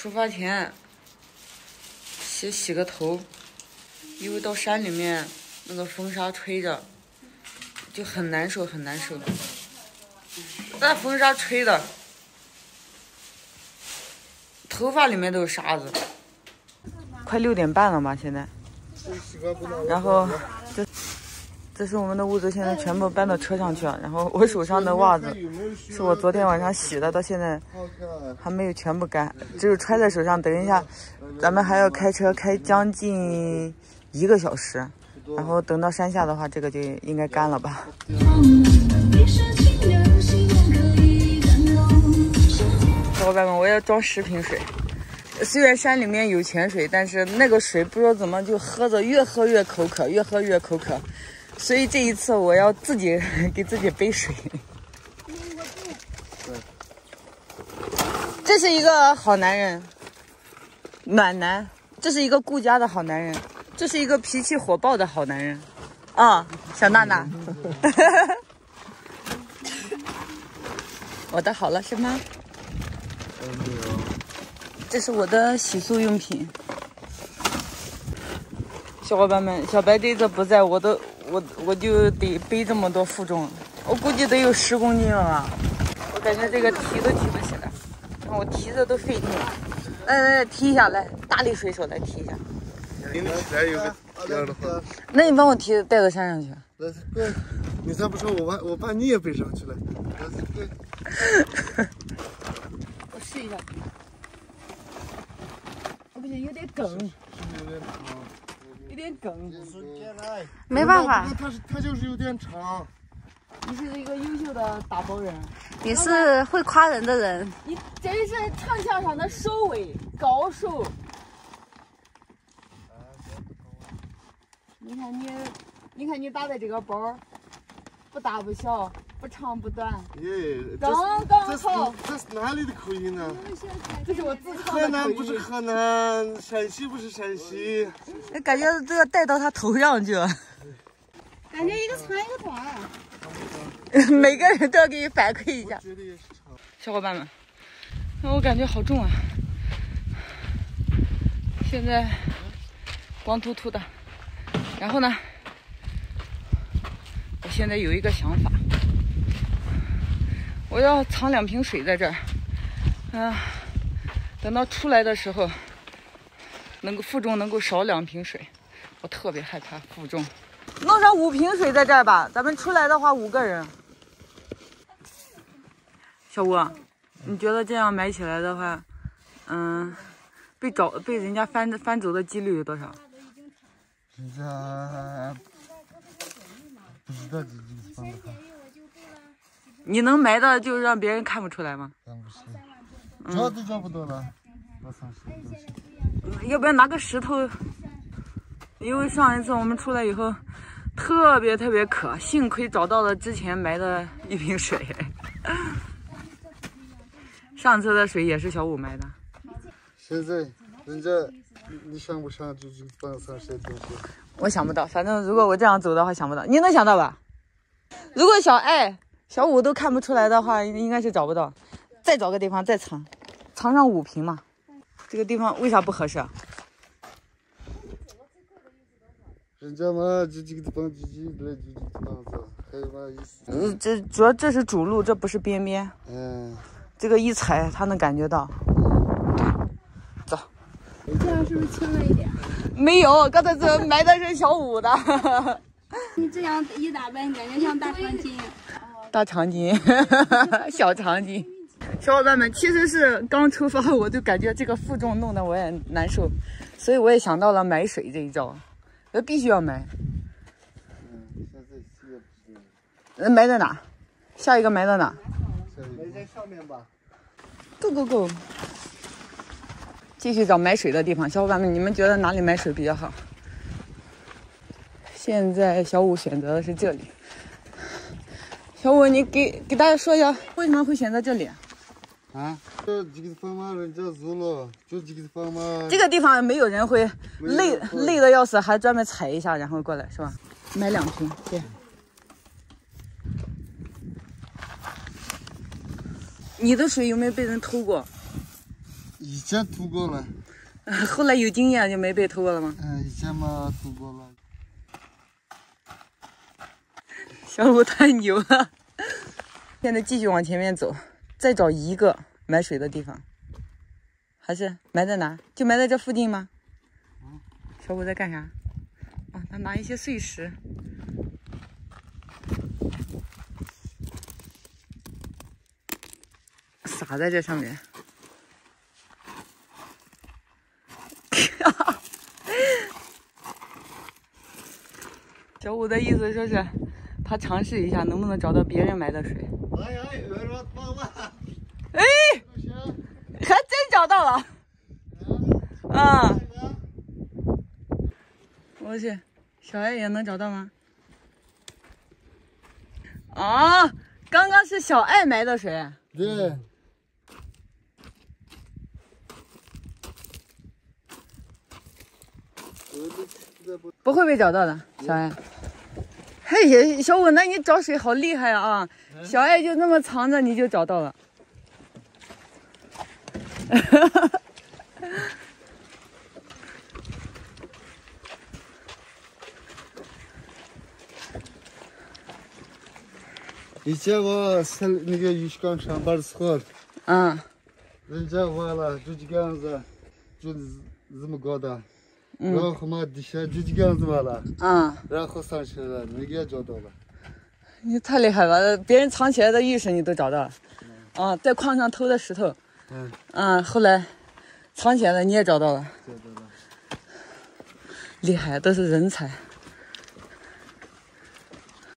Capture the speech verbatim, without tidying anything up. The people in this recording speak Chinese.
出发前洗洗个头，因为到山里面那个风沙吹着就很难受很难受，那风沙吹的头发里面都是沙子。快六点半了嘛，现在，然后这这是我们的屋子，现在全部搬到车上去了。然后我手上的袜子是我昨天晚上洗的，到现在还没有全部干，只有揣在手上。等一下咱们还要开车开将近一个小时，然后等到山下的话这个就应该干了吧。老板们，我要装十瓶水。虽然山里面有泉水，但是那个水不知道怎么就喝着越喝越口渴，越喝越口渴，所以这一次我要自己给自己背水。这是一个好男人，暖男，这是一个顾家的好男人，这是一个脾气火爆的好男人啊、哦，小娜娜。我的好了是吗？这是我的洗漱用品。小伙伴们，小白这次不在，我都我我就得背这么多负重，我估计得有十公斤了吧。我感觉这个提都提不起来，我提着都费劲。来来来，提一下来，大力水手来提一下。那你帮我提带到山上去。你再不说我把我把你也背上去了。我试一下。不行，有点梗，有点梗，没办法。他是他就是有点长。你是一个优秀的打包人，你是会夸人的人。你真是唱相上的收尾高手。你看你，你看你搭的这个包，不大不小，不长不短，刚刚好。这是哪里的口音呢？这是我自创的。河南不是河南，陕西不是陕西。感觉都要带到他头上去了。感觉一个长一个短、啊。每个人都要给你反馈一下。小伙伴们，我感觉好重啊！现在光秃秃的，然后呢，我现在有一个想法。我要藏两瓶水在这儿，嗯、呃，等到出来的时候，能够负重能够少两瓶水，我特别害怕负重。弄上五瓶水在这儿吧，咱们出来的话五个人。小吴，你觉得这样买起来的话，嗯、呃，被找被人家翻翻走的几率有多少？人家不知道几几翻的。你能埋的就让别人看不出来吗？看不出来，抓都抓不到了。要不要拿个石头？因为上一次我们出来以后，特别特别渴，幸亏找到了之前埋的一瓶水。上次的水也是小五埋的。现在人家你上不上就就放上谁东西？我想不到，反正如果我这样走的话想不到，你能想到吧？如果小爱。小五都看不出来的话，应该是找不到。再找个地方再藏，藏上五瓶嘛。这个地方为啥不合适啊？人家嘛，这这个地方，这这来，这这样子，还有嘛意思？嗯，这主要这是主路，这不是边边。嗯。这个一踩，他能感觉到。走。这样是不是轻了一点？没有，刚才这埋的是小五的。你这样一打扮，感觉像大长今。大长今，小长今，小伙伴们，其实是刚出发我就感觉这个负重弄得我也难受，所以我也想到了买水这一招，我必须要买。嗯，埋在哪？下一个埋在哪？埋在上面吧。Go go go！ 继续找买水的地方，小伙伴们，你们觉得哪里买水比较好？现在小五选择的是这里。小五，你给给大家说一下为什么会选择这里？啊，这这个地方嘛，人家走了，就这个地方嘛。这个地方没有人会累累的要死，还专门踩一下然后过来是吧？买两瓶，对。你的水有没有被人偷过？以前偷过了，后来有经验就没被偷了吗？嗯，以前嘛偷过了。小鲁太牛了，现在继续往前面走，再找一个买水的地方，还是埋在哪？就埋在这附近吗？嗯、小鲁在干啥？哦，他拿一些碎石。 撒在这上面，小五的意思说是，他尝试一下能不能找到别人埋的水。哎，还真找到了。啊！我去，小爱也能找到吗？啊，刚刚是小爱埋的水。对。 不会被找到的，小爱。嘿，小五，那你找水好厉害啊！小爱就那么藏着，你就找到了。哈哈哈。以前我是那个渔港上班的时候，嗯，人家挖了就这个样子，就这么高的。 嗯、然后嘛，底下就这个样子嘛了，嗯，然后上去了，你也找到了，你太厉害了，别人藏起来的玉石你都找到了，嗯、啊，在矿上偷的石头，嗯，啊，后来藏起来的你也找到了，找到了，厉害，都是人才。